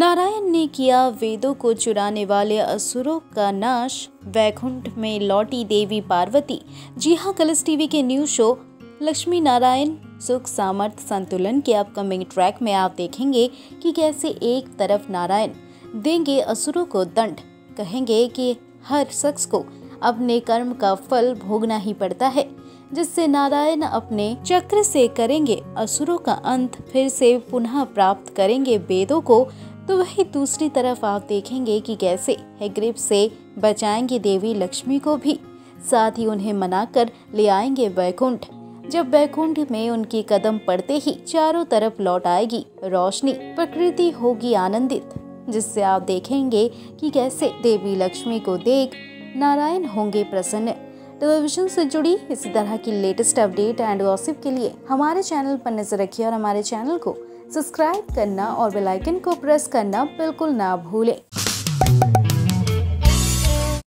नारायण ने किया वेदों को चुराने वाले असुरों का नाश। वैकुंठ में लौटी देवी पार्वती। जी हाँ, कलर्स टीवी के न्यूज शो लक्ष्मी नारायण सुख सामर्थ संतुलन के अपकमिंग ट्रैक में आप देखेंगे कि कैसे एक तरफ नारायण देंगे असुरों को दंड, कहेंगे कि हर शख्स को अपने कर्म का फल भोगना ही पड़ता है, जिससे नारायण अपने चक्र से करेंगे असुरों का अंत, फिर से पुनः प्राप्त करेंगे वेदों को। तो वही दूसरी तरफ आप देखेंगे कि कैसे हैग्रीव से बचाएंगे देवी लक्ष्मी को भी, साथ ही उन्हें मनाकर ले आएंगे वैकुंठ। जब वैकुंठ में उनकी कदम पड़ते ही चारों तरफ लौट आएगी रोशनी, प्रकृति होगी आनंदित, जिससे आप देखेंगे कि कैसे देवी लक्ष्मी को देख नारायण होंगे प्रसन्न। टेलीविजन से जुड़ी इसी तरह की लेटेस्ट अपडेट एंड गॉसिप के लिए हमारे चैनल पर नजर रखिए और हमारे चैनल को सब्सक्राइब करना और बेल आइकन को प्रेस करना बिल्कुल ना भूलें।